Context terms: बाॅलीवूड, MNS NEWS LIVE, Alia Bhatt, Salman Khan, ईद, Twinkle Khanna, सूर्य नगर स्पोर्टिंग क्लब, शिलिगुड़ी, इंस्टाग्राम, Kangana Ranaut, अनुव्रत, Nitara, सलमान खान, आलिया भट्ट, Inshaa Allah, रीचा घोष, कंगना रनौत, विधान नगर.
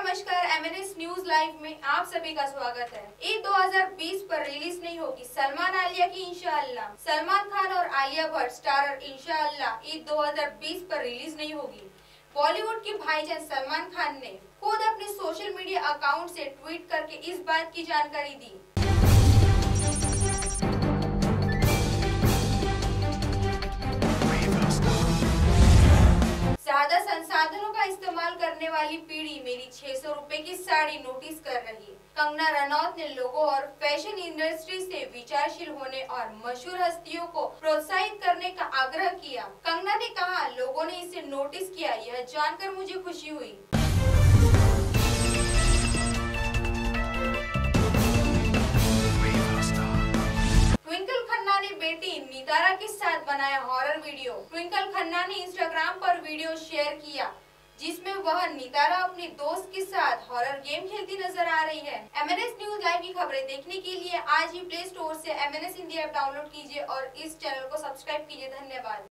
नमस्कार। MNS news live में आप सभी का स्वागत है। ईद 2020 पर रिलीज नहीं होगी सलमान आलिया की इंशा अल्लाह। सलमान खान और आलिया भट्ट स्टारर इंशा अल्लाह ईद 2020 पर रिलीज नहीं होगी। बॉलीवुड के भाईजान सलमान खान ने खुद अपने सोशल मीडिया अकाउंट से ट्वीट करके इस बात की जानकारी दी। ज्यादा संसाधनों का इस्तेमाल करने वाली पीढ़ी मेरी 600 रुपए की साड़ी नोटिस कर रही है। कंगना रनौत ने लोगों और फैशन इंडस्ट्री से विचारशील होने और मशहूर हस्तियों को प्रोत्साहित करने का आग्रह किया। कंगना ने कहा, लोगों ने इसे नोटिस किया, यह जानकर मुझे खुशी हुई। ट्विंकल खन्ना ने बेटी नितारा के साथ बनाया हॉरर वीडियो। ट्विंकल खन्ना ने इंस्टाग्राम पर वीडियो शेयर किया जिसमें वह नितारा अपने दोस्त के साथ हॉरर गेम खेलती नजर आ रही है। MNS न्यूज लाइव की खबरें देखने के लिए आज ही प्ले स्टोर से MNS इंडिया ऐप डाउनलोड कीजिए और इस चैनल को सब्सक्राइब कीजिए। धन्यवाद।